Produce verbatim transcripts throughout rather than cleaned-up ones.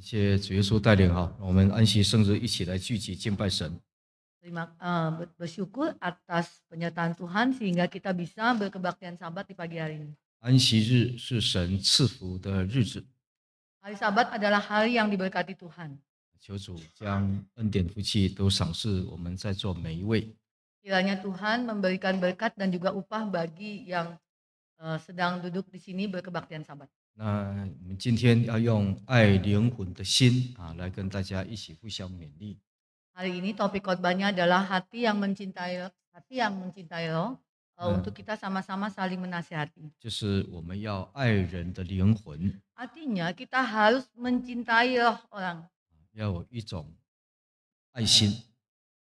Terima uh, bersyukur atas penyertaan Tuhan sehingga kita bisa berkebaktian Sabat di pagi hari ini. Hari Sabat adalah hari yang diberkati Tuhan. Kiranya Tuhan memberikan berkat dan juga upah bagi yang uh, sedang duduk di sini berkebaktian Sabat. Nah, hari ini topik khotbahnya adalah hati yang mencintai hati yang mencintai roh, uh, untuk kita sama-sama saling menasihati. Artinya kita harus mencintai roh orang.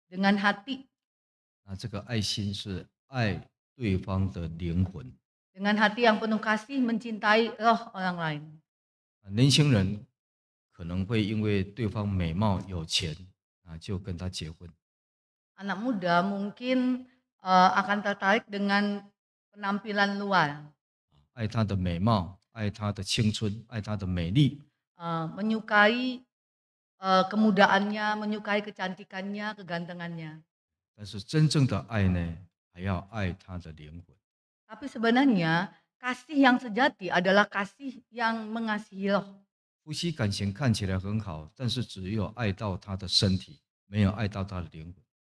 Dengan hati. Dengan hati yang penuh kasih mencintai roh orang lain. Anak muda mungkin uh, akan tertarik dengan penampilan luar. Uh, menyukai Uh, kemudaannya, menyukai kecantikannya, kegantengannya. Tapi sebenarnya kasih yang sejati adalah kasih yang mengasihi roh.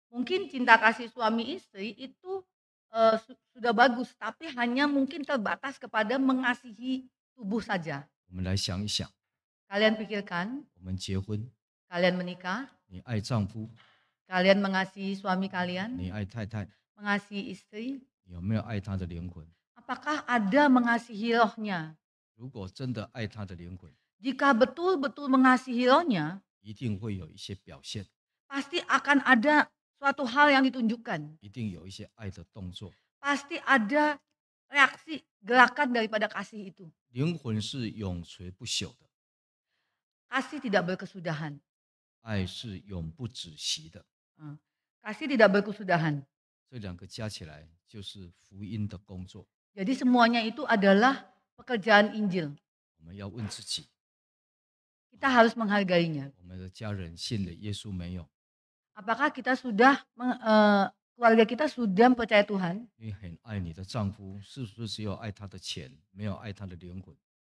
Mungkin cinta kasih suami istri itu uh, su sudah bagus, tapi hanya mungkin terbatas kepada mengasihi tubuh saja. Kalian pikirkan, kalian menikah, kalian mengasihi suami kalian, mengasihi istri, apakah ada mengasihi rohnya? Jika betul-betul mengasihi rohnya, pasti akan ada suatu hal yang ditunjukkan. Pasti ada reaksi, gerakan daripada kasih itu. Kasih tidak berkesudahan. Kasih tidak berkesudahan. Jadi semuanya itu adalah pekerjaan Injil. Kita harus menghargainya. Apakah kita sudah, uh, keluarga kita sudah percaya Tuhan?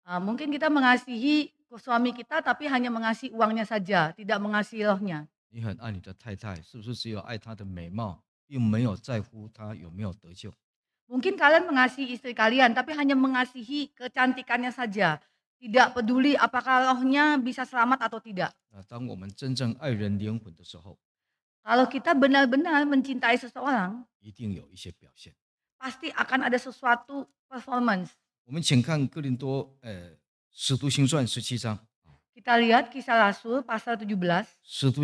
Uh, mungkin kita mengasihi suami kita tapi hanya mengasihi uangnya saja, tidak mengasihi rohnya. Mungkin kalian mengasihi istri kalian tapi hanya mengasihi kecantikannya saja, tidak peduli apakah rohnya bisa selamat atau tidak. Kalau kita benar-benar mencintai seseorang, pasti akan ada sesuatu performance. Kita lihat Kisah Rasul pasal tujuh belas. Kisah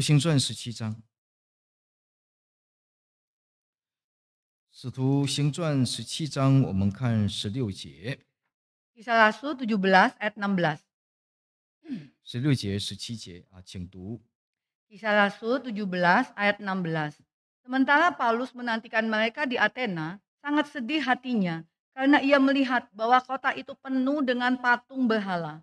Rasul tujuh belas ayat enam belas. Kisah Rasul tujuh belas ayat enam belas. Sementara Paulus menantikan mereka di Athena, sangat sedih hatinya, karena ia melihat bahwa kota itu penuh dengan patung berhala.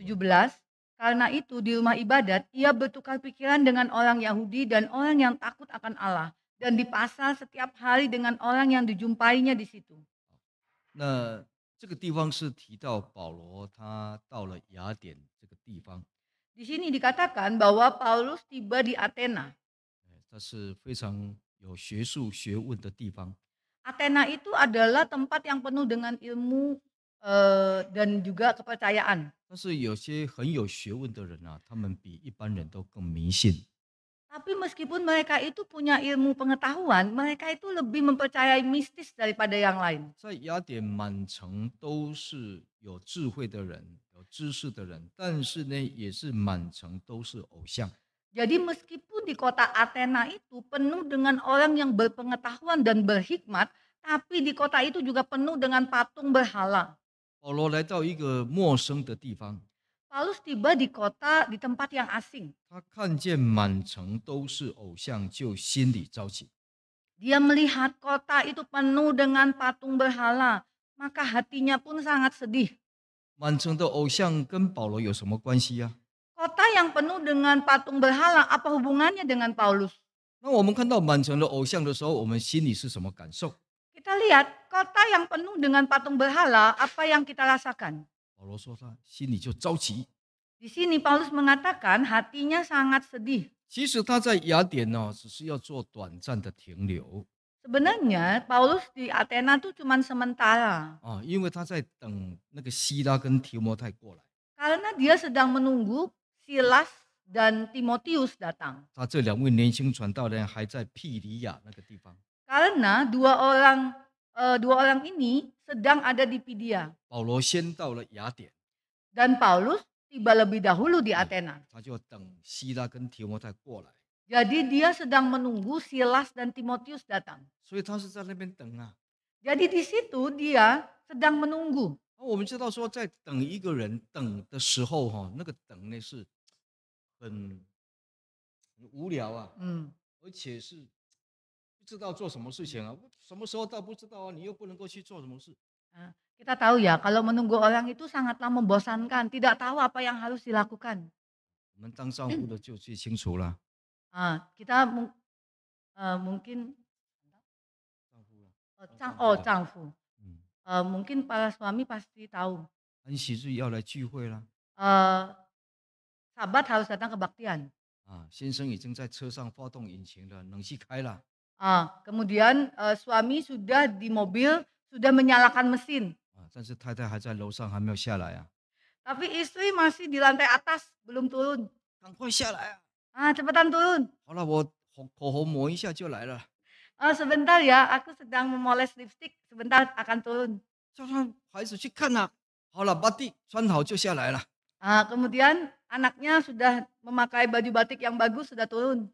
tujuh belas. Karena itu di rumah ibadat ia bertukar pikiran dengan orang Yahudi dan orang yang takut akan Allah. Dan di pasar setiap hari dengan orang yang dijumpainya di situ. Nah, di sini dikatakan bahwa Paulus tiba di Athena. Athena itu adalah tempat yang penuh dengan ilmu uh, dan juga kepercayaan. Tapi meskipun mereka itu punya ilmu pengetahuan, mereka itu lebih mempercayai mistis daripada yang lain. Jadi meskipun di kota Athena itu penuh dengan orang yang berpengetahuan dan berhikmat, tapi di kota itu juga penuh dengan patung berhala. Paulus tiba di kota, di tempat yang asing. Dia melihat kota itu penuh dengan patung berhala, maka hatinya pun sangat sedih. Kota yang penuh dengan patung berhala, apa hubungannya dengan Paulus? Kita lihat kota yang penuh dengan patung berhala, apa yang kita rasakan? Di sini Paulus mengatakan hatinya sangat sedih. Sebenarnya Paulus di Athena itu cuma sementara. Karena dia sedang menunggu Silas dan Timotius datang. Karena dua orang uh, dua orang ini sedang ada di Pidia. Dan Paulus tiba lebih dahulu di Athena. Jadi dia sedang menunggu Silas dan Timotius datang. Jadi di situ dia sedang menunggu. Hmm. Kita tahu ya, kalau menunggu orang itu sangatlah membosankan, tidak tahu apa yang harus dilakukan. Ah, kita uh, mungkin oh, cang, oh cangfu. Uh, mungkin para suami pasti tahu. Uh, sahabat harus datang kebaktian. Ah, kemudian uh, suami sudah di mobil, sudah menyalakan mesin. Tapi istri masih di lantai atas, belum turun. Ah, cepetan turun. Ah, sebentar ya, aku sedang memoles lipstik, sebentar akan turun. Ah, kemudian anaknya sudah memakai baju batik yang bagus, sudah turun.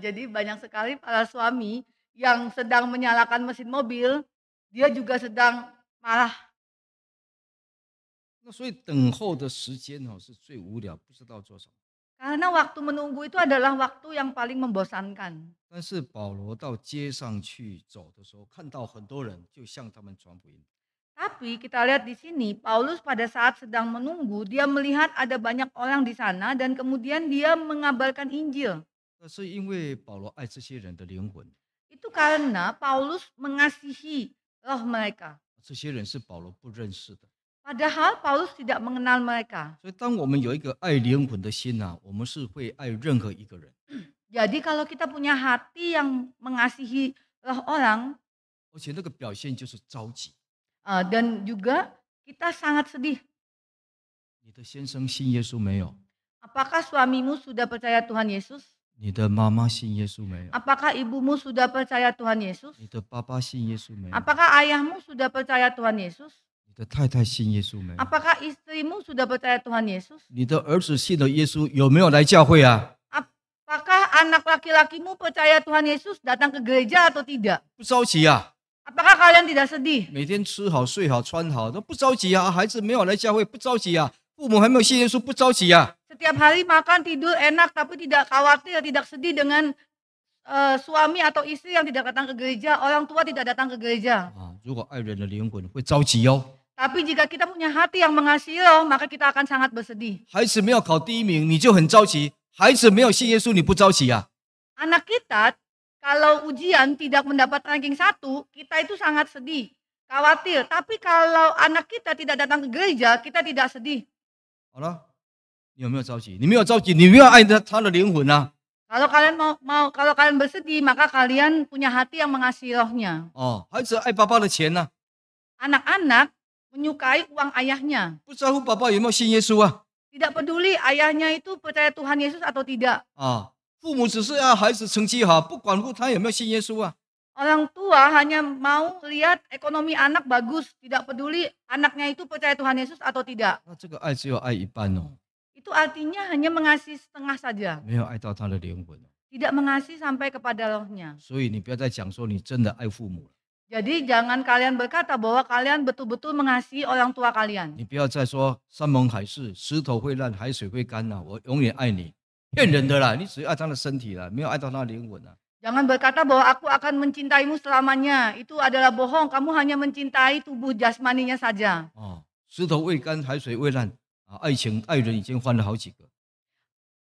Jadi banyak sekali para suami yang sedang menyalakan mesin mobil, dia juga sedang marah. Karena waktu menunggu itu adalah waktu yang paling membosankan. Tapi kita lihat di sini, Paulus pada saat sedang menunggu, dia melihat ada banyak orang di sana dan kemudian dia mengabarkan Injil. Itu karena Paulus mengasihi roh mereka. Padahal Paulus tidak mengenal mereka. Jadi kalau kita punya hati yang mengasihi roh orang, uh, dan juga kita sangat sedih. Apakah suamimu sudah percaya Tuhan Yesus? Apakah ibumu sudah percaya Tuhan Yesus? Apakah ayahmu sudah percaya Tuhan Yesus? Apakah istrimu sudah percaya Tuhan Yesus? Apakah anak laki-lakimu percaya Tuhan Yesus, datang ke gereja atau tidak? Apakah kalian tidak sedih? Setiap hari makan, tidur enak, tapi tidak khawatir, tidak sedih dengan uh, suami atau istri yang tidak datang ke gereja, orang tua tidak datang ke gereja. Tapi jika kita punya hati yang mengasihi roh, maka kita akan sangat bersedih. Anak kita kalau ujian tidak mendapat ranking satu, kita itu sangat sedih, khawatir. Tapi kalau anak kita tidak datang ke gereja, kita tidak sedih. Kalau kalian mau, mau kalau kalian bersedih, maka kalian punya hati yang mengasihi rohnya. Oh, anak-anak menyukai uang ayahnya. Tidak peduli ayahnya itu percaya Tuhan Yesus atau tidak. Orang tua hanya mau lihat ekonomi anak bagus, tidak peduli anaknya itu percaya Tuhan Yesus atau tidak. Itu artinya hanya mengasihi setengah saja. Tidak mengasihi sampai kepada rohnya. Jadi jangan kalian berkata bahwa kalian betul-betul mengasihi orang tua kalian. 骗人的啦，你只要爱他的身体啦，没有爱到他的灵魂啦。Jangan berkata bahwa aku akan mencintaimu selamanya. Itu adalah bohong. Kamu hanya mencintai tubuh jasmaninya saja. Oh, 石头未干，海水未烂啊！爱情、爱人已经换了好几个。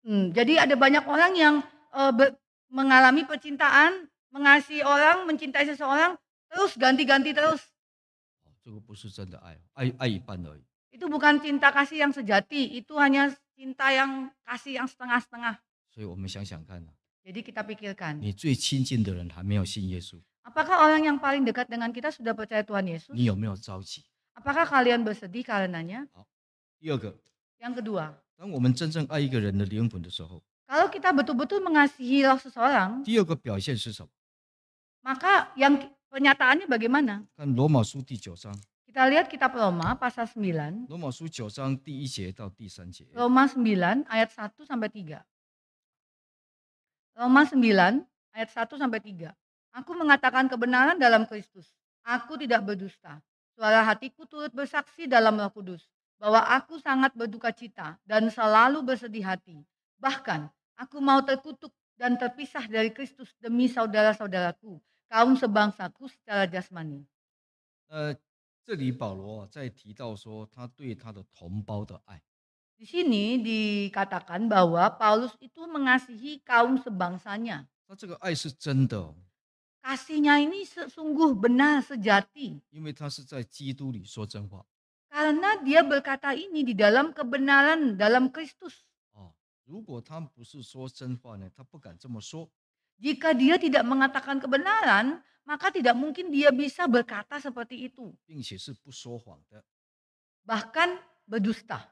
嗯, jadi ada banyak orang yang uh, mengalami percintaan, mengasihi orang, mencintai seseorang, terus ganti-ganti terus. Oh, 这个不是真的爱，爱爱一半而已。Itu bukan cinta kasih yang sejati. Itu hanya cinta yang kasih yang setengah-setengah. 所以我们想想看啊。 Jadi kita pikirkan. Apakah orang yang paling dekat dengan kita sudah percaya Tuhan Yesus? Apakah kalian bersedih karenanya? Yang kedua. Kalau kita betul-betul mengasihi roh seseorang. Maka yang pernyataannya bagaimana? Kita lihat kitab Roma pasal sembilan. Roma sembilan ayat satu sampai tiga. Roma sembilan ayat satu sampai tiga. Aku mengatakan kebenaran dalam Kristus. Aku tidak berdusta. Suara hatiku turut bersaksi dalam Roh Kudus bahwa aku sangat berduka cita dan selalu bersedih hati. Bahkan aku mau terkutuk dan terpisah dari Kristus demi saudara-saudaraku, kaum sebangsaku secara jasmani. Uh, Di sini dikatakan bahwa Paulus itu mengasihi kaum sebangsanya. Kasihnya ini sungguh benar sejati. Karena dia berkata ini di dalam kebenaran dalam Kristus. Jika dia tidak mengatakan kebenaran, maka tidak mungkin dia bisa berkata seperti itu. Bahkan berdusta.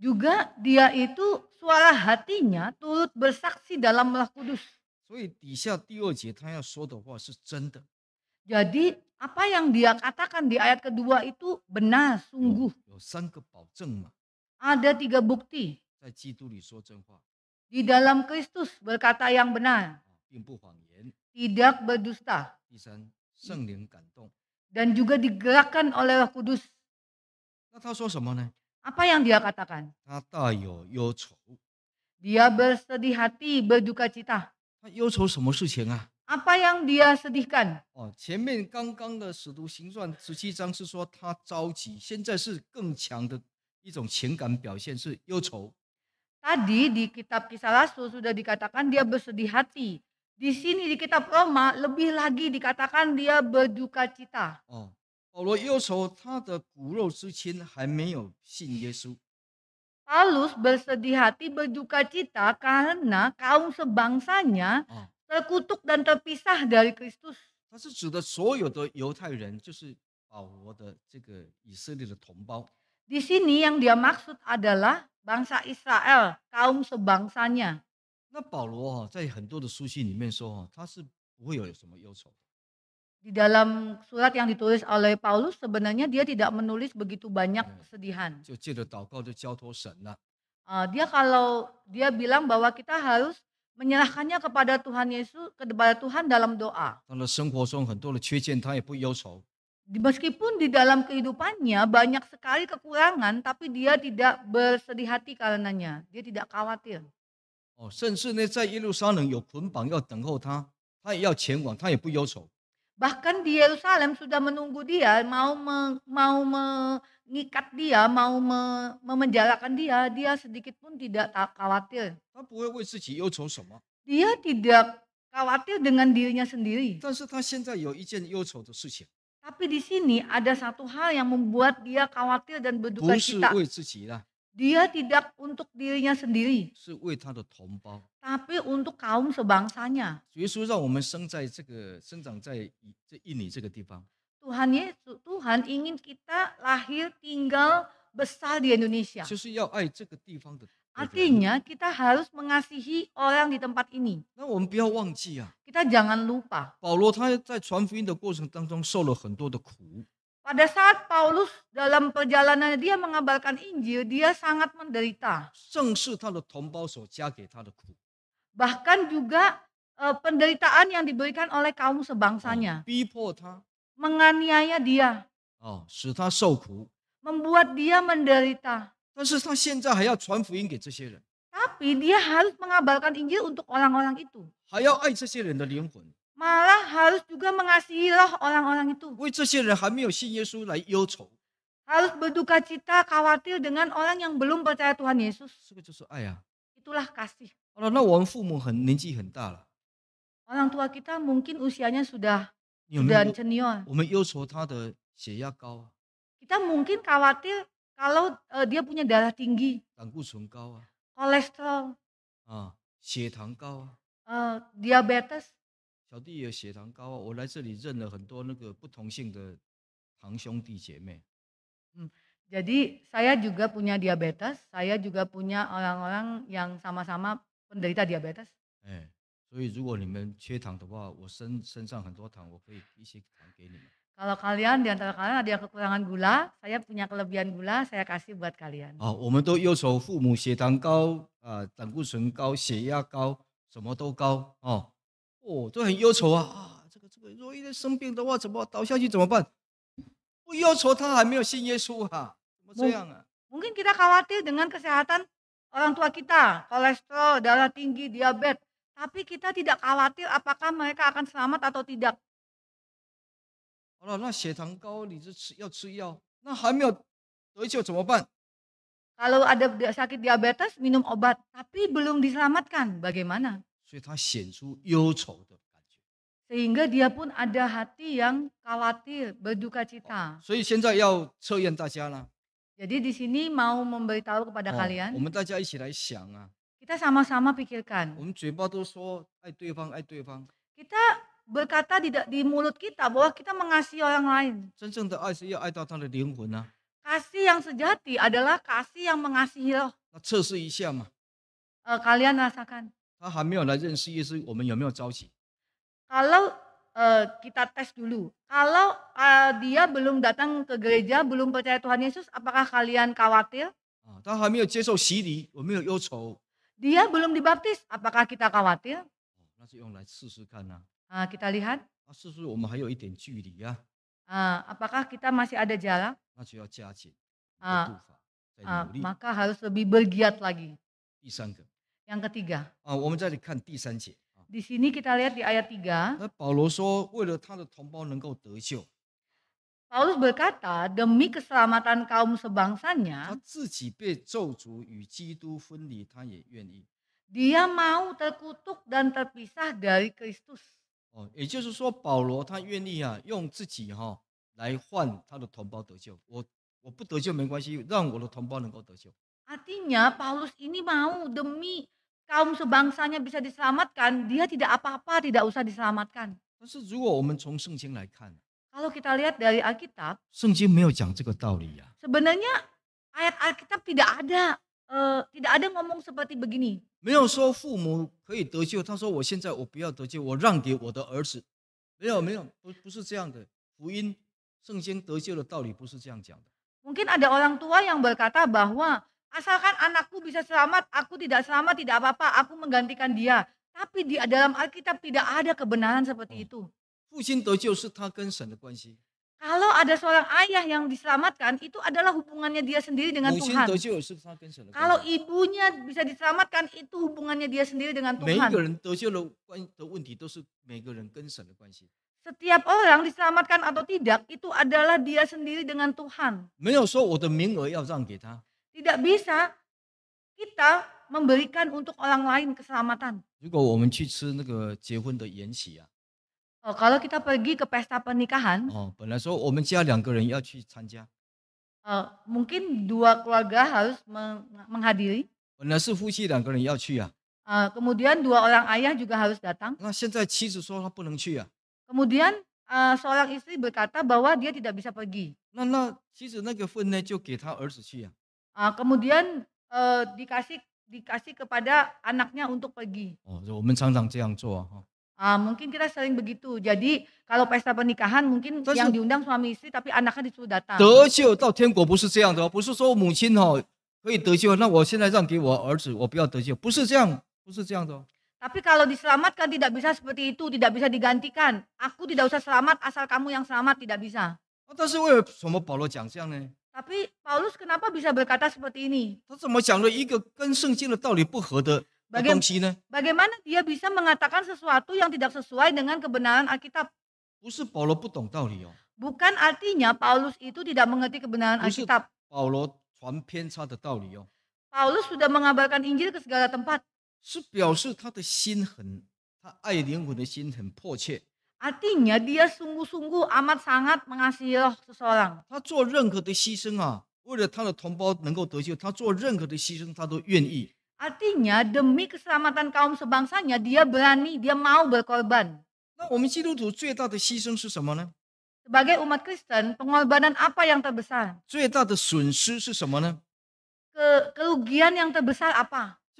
Juga dia itu suara hatinya turut bersaksi dalam Roh Kudus. Jadi apa yang dia katakan di ayat kedua itu benar sungguh. Ada tiga bukti. Di dalam Kristus berkata yang benar. Tidak berdusta. Dan juga digerakkan oleh Roh Kudus. Apa yang dia katakan? Dia bersedih hati, berduka cita. Apa yang dia sedihkan? Tadi di kitab Kisah Rasul sudah dikatakan dia bersedih hati. Di sini di kitab Roma lebih lagi dikatakan dia berduka cita. Oh, Paulus bersedih hati, berduka cita karena kaum sebangsanya oh. terkutuk dan terpisah dari Kristus. Di sini yang dia maksud adalah bangsa Israel, kaum sebangsanya. 那保罗在很多的书信里面说，他是不会有什么忧愁。Di dalam surat yang ditulis oleh Paulus sebenarnya dia tidak menulis begitu banyak kesedihan. 就借着祷告就交托神了。啊， dia kalau dia bilang bahwa kita harus menyerahkannya kepada Tuhan Yesus, kepada Tuhan dalam doa. 他的生活中很多的缺陷，他也不忧愁。 Meskipun di dalam kehidupannya banyak sekali kekurangan, tapi dia tidak bersedih hati karenanya, dia tidak khawatir. 哦，甚至呢，在耶路撒冷有捆绑要等候他，他也要前往，他也不忧愁。Bahkan di Yerusalem sudah menunggu dia, mau me, mau mengikat dia, mau me, memenjarakan dia, dia sedikit pun tidak khawatir. Dia tidak khawatir dengan dirinya sendiri. Tapi di sini ada satu hal yang membuat dia khawatir dan berduka cita. Dia tidak untuk dirinya sendiri, tapi untuk kaum sebangsanya. Tuhan Yesus, Tuhan ingin kita lahir, tinggal, besar di Indonesia. Artinya kita harus mengasihi orang di tempat ini. Kita jangan lupa. Pada saat Paulus dalam perjalanannya dia mengabarkan Injil, dia sangat menderita. Bahkan juga eh, penderitaan yang diberikan oleh kaum sebangsanya. Menganiaya dia. Membuat dia menderita. Tapi dia harus mengabarkan Injil untuk orang-orang itu. Malah harus juga mengasihi roh orang-orang itu. Harus berduka cita, khawatir dengan orang yang belum percaya Tuhan Yesus. Itulah kasih. Orang tua kita mungkin usianya sudah sudah senior. Kita mungkin khawatir kalau uh, dia punya darah tinggi, kolesterol, uh, diabetes. Hmm. Jadi saya juga punya diabetes, saya juga punya orang-orang yang sama-sama penderita diabetes. Eh. Kalau kalian di antara kalian ada yang kekurangan gula, saya punya kelebihan gula, saya kasih buat kalian. Mungkin kita khawatir dengan kesehatan orang tua kita, kolesterol, darah tinggi, diabetes. Tapi kita tidak khawatir apakah mereka akan selamat atau tidak. Kalau ada sakit diabetes, minum obat, tapi belum diselamatkan, bagaimana? Sehingga dia pun ada hati yang khawatir, berduka cita. Jadi di sini mau memberitahu kepada kalian. Kita sama-sama pikirkan. Kita berkata di, di mulut kita bahwa kita mengasihi orang lain. Kasih yang sejati adalah kasih yang mengasihi loh. Uh, kalian rasakan. Kalau uh, kita tes dulu. Kalau uh, dia belum datang ke gereja, belum percaya Tuhan Yesus, apakah kalian khawatir? Dia belum dibaptis, apakah kita khawatir? Nah, kita lihat. Nah, apakah kita masih ada jarak? Nah, nah, maka harus lebih bergiat lagi. Yang ketiga. Di sini kita lihat di ayat tiga. Paulus berkata, demi keselamatan kaum sebangsanya, dia mau terkutuk dan terpisah dari Kristus. Artinya Paulus ini mau demi kaum sebangsanya bisa diselamatkan, dia tidak apa-apa, tidak usah diselamatkan. Kalau kita lihat dari Alkitab, sebenarnya ayat Alkitab tidak ada uh, tidak ada ngomong seperti begini. Mungkin ada orang tua yang berkata bahwa asalkan anakku bisa selamat, aku tidak selamat tidak apa-apa, aku menggantikan dia. Tapi di dalam Alkitab tidak ada kebenaran seperti oh. itu. Kalau ada seorang ayah yang diselamatkan, itu adalah hubungannya dia sendiri dengan Tuhan. Kalau ibunya bisa diselamatkan, itu hubungannya dia sendiri dengan Tuhan. Setiap orang diselamatkan atau tidak, itu adalah dia sendiri dengan Tuhan. Tidak bisa kita memberikan untuk orang lain keselamatan. Oh, kalau kita pergi ke pesta pernikahan, oh, uh, mungkin dua keluarga harus meng menghadiri. Uh, kemudian dua orang ayah juga harus datang. Kemudian uh, seorang istri berkata bahwa dia tidak bisa pergi. Uh, kemudian uh, dikasih dikasih kepada anaknya untuk pergi. Oh, Ah, mungkin kita sering begitu. Jadi kalau pesta pernikahan mungkin yang diundang suami istri, tapi anaknya disuruh datang. Tapi kalau diselamatkan tidak bisa seperti itu, tidak bisa digantikan. Aku tidak usah selamat, asal kamu yang selamat, tidak bisa. Tapi Paulus kenapa bisa berkata seperti ini? Bagaimana, bagaimana dia bisa mengatakan sesuatu yang tidak sesuai dengan kebenaran Alkitab? Bukan artinya Paulus itu tidak mengerti kebenaran Alkitab. Paulus sudah mengabarkan Injil ke segala tempat. Artinya dia sungguh-sungguh amat sangat mengasihi roh seseorang. Artinya demi keselamatan kaum sebangsanya dia berani, dia mau berkorban. Sebagai umat Kristen, pengorbanan apa yang terbesar? Ke, kerugian yang terbesar apa? Kerugian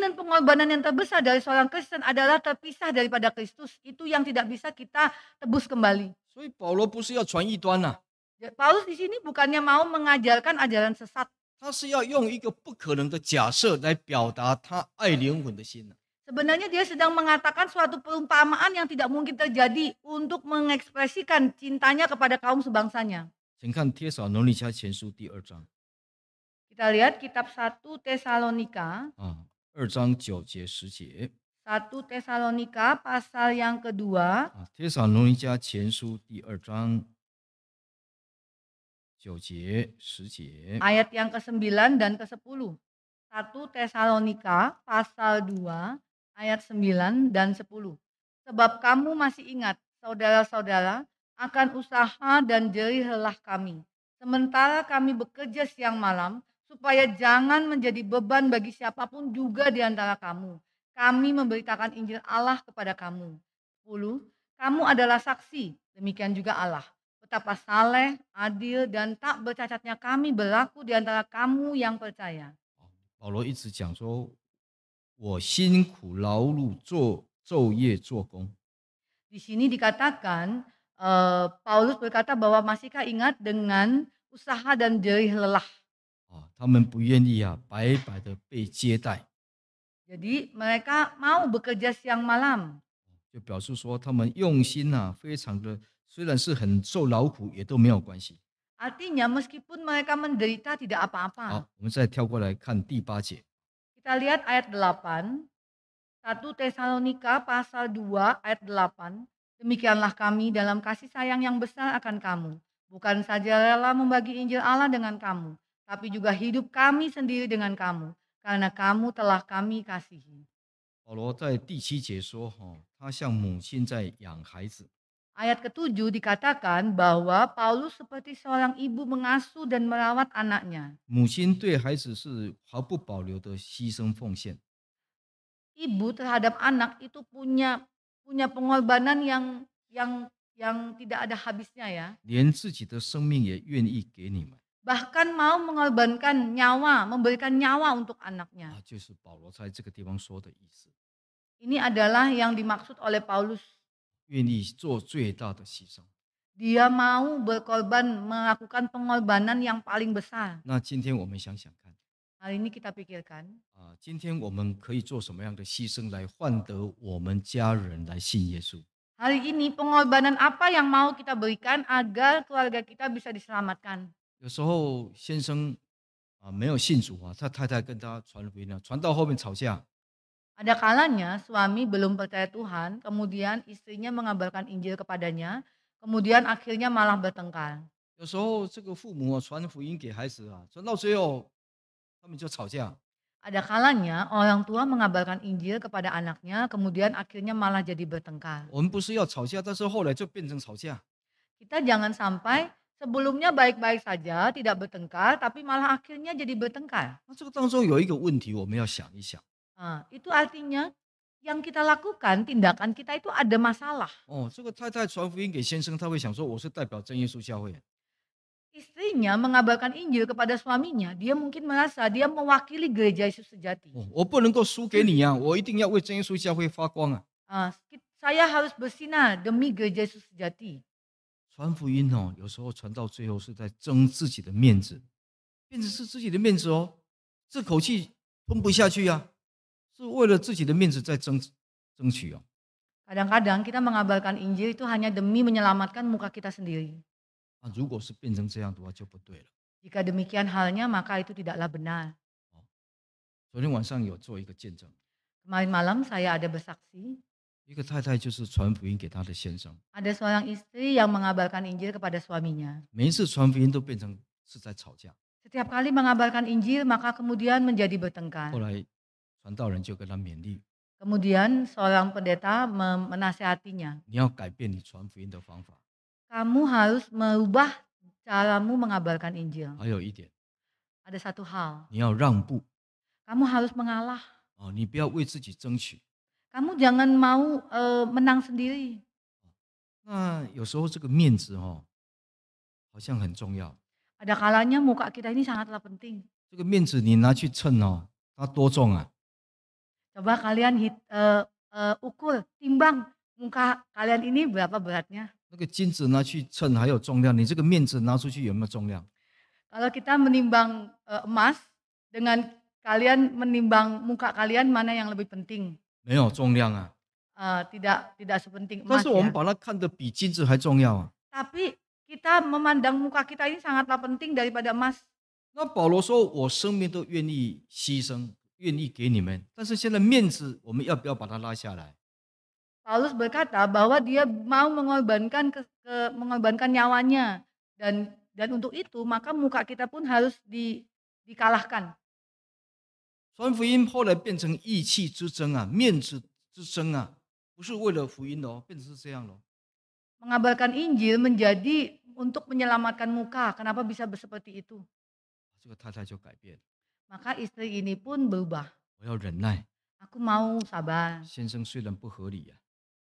dan pengorbanan yang terbesar dari seorang Kristen adalah terpisah daripada Kristus. Itu yang tidak bisa kita tebus kembali. Paulus di sini bukannya mau mengajarkan ajaran sesat. Sebenarnya dia sedang mengatakan suatu perumpamaan yang tidak mungkin terjadi untuk mengekspresikan cintanya kepada kaum sebangsanya. Kita lihat kitab satu Tesalonika. satu Tesalonika pasal yang kedua. Ayat yang ke sembilan dan ke sepuluh. satu Tesalonika pasal dua ayat sembilan dan sepuluh. Sebab kamu masih ingat, saudara-saudara, akan usaha dan jerih lelah kami, sementara kami bekerja siang malam, supaya jangan menjadi beban bagi siapapun juga di antara kamu. Kami memberitakan Injil Allah kepada kamu. sepuluh. Kamu adalah saksi, demikian juga Allah, betapa saleh, adil, dan tak bercacatnya kami berlaku di antara kamu yang percaya. Paulus一直讲说，我辛苦劳碌做昼夜做工。Di sini dikatakan Uh, Paulus berkata bahwa masihkah ingat dengan usaha dan jerih lelah. Jadi mereka mau bekerja siang malam. Artinya meskipun mereka menderita tidak apa-apa. Kita lihat ayat delapan. satu Tesalonika pasal dua ayat delapan. Demikianlah kami dalam kasih sayang yang besar akan kamu. Bukan saja rela membagi Injil Allah dengan kamu, tapi juga hidup kami sendiri dengan kamu, karena kamu telah kami kasihi. Ayat ketujuh dikatakan bahwa Paulus seperti seorang ibu mengasuh dan merawat anaknya. Ibu terhadap anak itu punya punya pengorbanan yang yang yang tidak ada habisnya ya. Bahkan mau mengorbankan nyawa, memberikan nyawa untuk anaknya. Ini adalah yang dimaksud oleh Paulus. Dia mau berkorban, melakukan pengorbanan yang paling besar. Hari ini kita pikirkan. Hari ini pengorbanan apa yang mau kita berikan agar keluarga kita bisa diselamatkan. Ada kalanya suami belum percaya Tuhan, kemudian istrinya mengabarkan Injil kepadanya, kemudian akhirnya malah bertengkar. Ada kalanya orang tua mengabarkan Injil kepada anaknya, kemudian akhirnya malah jadi bertengkar. Kita jangan sampai sebelumnya baik-baik saja, tidak bertengkar, tapi malah akhirnya jadi bertengkar. Nah, itu artinya yang kita lakukan, tindakan kita itu ada masalah. Oh, istrinya mengabarkan Injil kepada suaminya, dia mungkin merasa dia mewakili Gereja Yesus Sejati. Uh, saya harus bersinar demi Gereja Yesus Sejati. Kadang-kadang kita mengabarkan Injil itu hanya demi menyelamatkan muka kita sendiri. Jika demikian halnya, maka itu tidaklah benar. Kemarin malam saya ada bersaksi. Ada seorang istri yang mengabarkan Injil kepada suaminya. Setiap kali mengabarkan Injil, maka kemudian menjadi bertengkar. Kemudian seorang pendeta menasihatinya. Kamu harus merubah caramu mengabarkan Injil. Ada satu hal. Kamu harus mengalah. Kamu jangan mau uh, menang sendiri. Ada kalanya muka kita ini sangatlah penting. Coba kalian hit, uh, uh, ukur, timbang muka kalian ini berapa beratnya. Kalau kita menimbang uh, emas, dengan kalian menimbang muka kalian, mana yang lebih penting? Uh, tidak, tidak sepenting emas ya. Tapi kita memandang muka kita ini sangatlah penting daripada emas. Paulus berkata bahwa dia mau mengorbankan ke, ke, mengorbankan nyawanya, dan dan untuk itu maka muka kita pun harus di, dikalahkan. Mengabarkan Injil menjadi untuk menyelamatkan muka. Kenapa bisa seperti itu? Maka istri ini pun berubah. Aku mau sabar.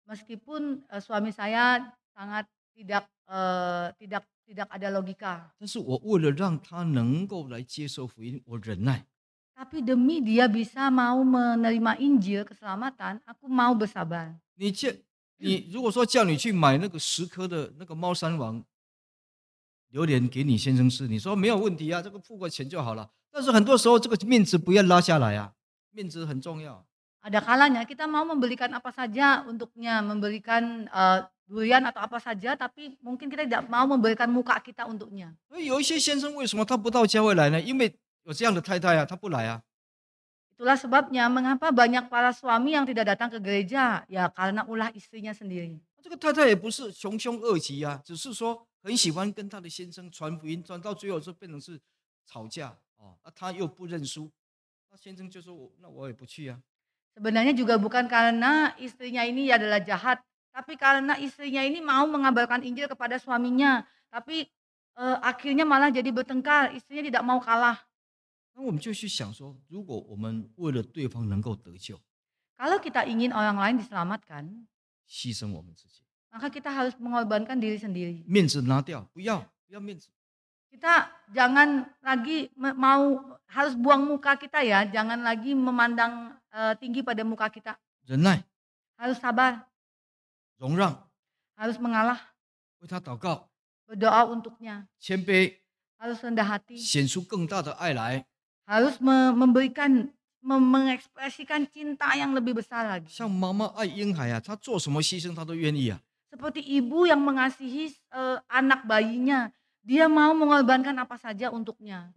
Meskipun uh, suami saya sangat tidak uh, tidak tidak ada logika. Tapi demi dia bisa mau menerima Injil keselamatan, aku mau bersabar. Ada kalanya kita mau membelikan apa saja untuknya, memberikan uh, durian atau apa saja, tapi mungkin kita tidak mau memberikan muka kita untuknya. Itulah sebabnya mengapa banyak para suami yang tidak datang ke gereja, ya karena ulah istrinya sendiri. Sebenarnya juga bukan karena istrinya ini adalah jahat, tapi karena istrinya ini mau mengabarkan Injil kepada suaminya, tapi eh, akhirnya malah jadi bertengkar, istrinya tidak mau kalah. Kalau kita ingin orang lain diselamatkan, maka kita harus mengorbankan diri sendiri. Kita jangan lagi mau harus buang muka kita ya, jangan lagi memandang uh, tinggi pada muka kita. Harus sabar. Harus mengalah. Berdoa untuknya. Harus rendah hati. Harus memberikan, mengekspresikan cinta yang lebih besar lagi. Seperti ibu yang mengasihi uh, anak bayinya, dia mau mengorbankan apa saja untuknya.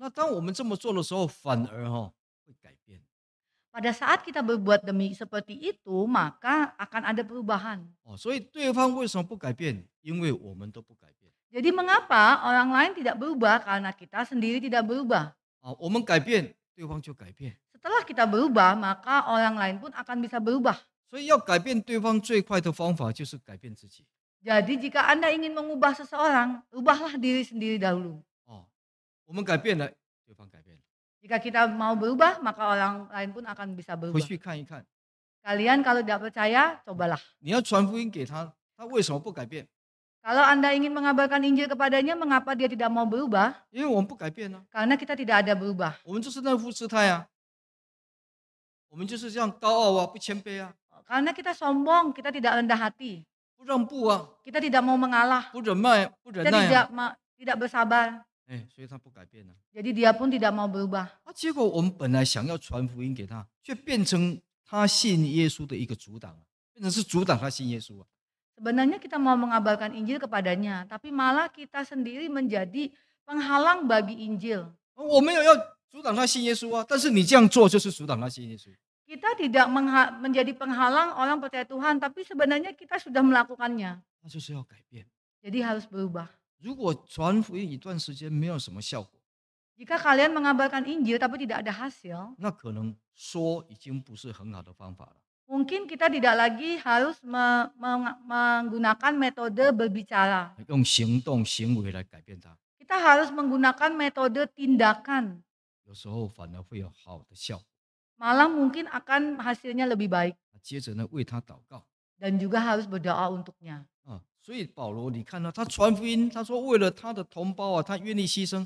Pada saat kita berbuat demi seperti itu, maka akan ada perubahan. Jadi mengapa orang lain tidak berubah? Karena kita sendiri tidak berubah. Setelah kita berubah, maka orang lain pun akan bisa berubah. Jadi jika Anda ingin mengubah seseorang, ubahlah diri sendiri dahulu. Oh, jika kita mau berubah, maka orang lain pun akan bisa berubah. Kalian kalau tidak percaya, cobalah. Kalau Anda ingin mengabarkan Injil kepadanya, mengapa dia tidak mau berubah? Karena kita tidak ada berubah. Karena kita sombong, kita tidak rendah hati. Kita tidak mau mengalah. Kita tidak, tidak bersabar. Jadi dia pun tidak mau berubah. Sebenarnya kita mau mengabarkan Injil kepadanya, tapi malah kita sendiri menjadi penghalang bagi Injil. Kita tidak menjadi penghalang orang percaya Tuhan, tapi sebenarnya kita sudah melakukannya. Jadi harus berubah. Jika kalian mengabarkan Injil tapi tidak ada hasil, mungkin kita tidak lagi harus me- me- menggunakan metode berbicara. Kita harus menggunakan metode tindakan. Malah mungkin akan hasilnya lebih baik. Dan juga harus berdoa untuknya. Jadi Paulus, lihatlah, dia mengabarkan Injil, dia berkata, demi teman-teman, dia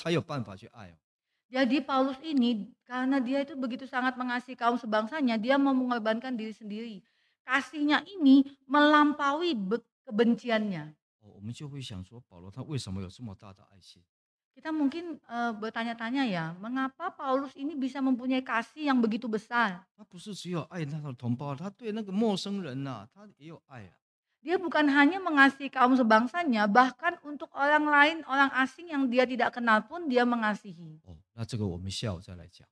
berkata, jadi Paulus ini, karena dia itu begitu sangat mengasihi kaum sebangsanya, dia mau mengorbankan diri sendiri. Kasihnya ini melampaui kebenciannya. Kita mungkin uh, bertanya-tanya ya, mengapa Paulus ini bisa mempunyai kasih yang begitu besar? Dia bukan hanya mengasihi kaum sebangsanya, bahkan untuk orang lain, orang asing yang dia tidak kenal pun dia mengasihi. Oh, nah ini kita besok kita akan bicara.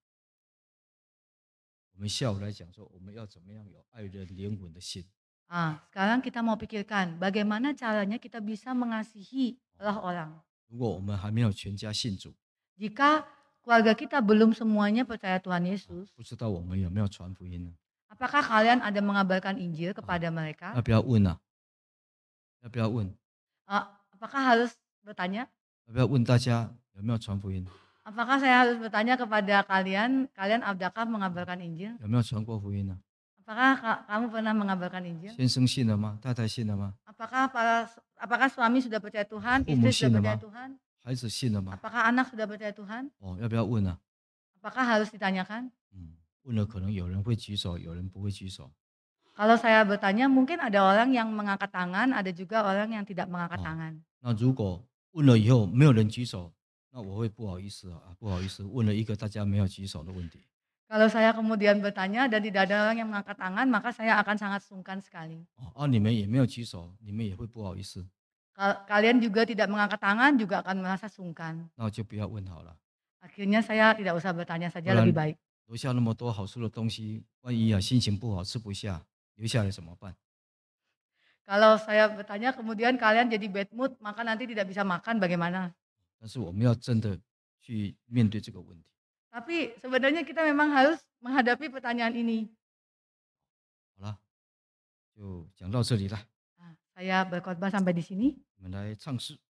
Kita akan bicara tentang kita Ah, sekarang kita mau pikirkan bagaimana caranya kita bisa mengasihi orang-orang. Jika keluarga kita belum semuanya percaya Tuhan Yesus, apakah kalian ada mengabarkan Injil kepada mereka? Apakah harus bertanya? Apakah saya harus bertanya kepada kalian, kalian adakah mengabarkan Injil? Apakah kamu pernah mengabarkan Injil? Apakah para, apakah suami sudah percaya Tuhan, istri sudah percaya Tuhan? Apakah anak sudah percaya Tuhan? Apakah harus ditanyakan? Kalau saya bertanya, mungkin ada orang yang mengangkat tangan, ada juga orang yang tidak mengangkat tangan. Kalau saya kemudian bertanya dan tidak ada orang yang mengangkat tangan, maka saya akan sangat sungkan sekali. Kalian juga tidak mengangkat tangan, juga akan merasa sungkan. Akhirnya saya tidak usah bertanya saja, lebih baik. Kalau saya bertanya kemudian kalian jadi bad mood, maka nanti tidak bisa makan, bagaimana? Tapi sebenarnya kita memang harus menghadapi pertanyaan ini. Nah, saya berkhotbah sampai di sini.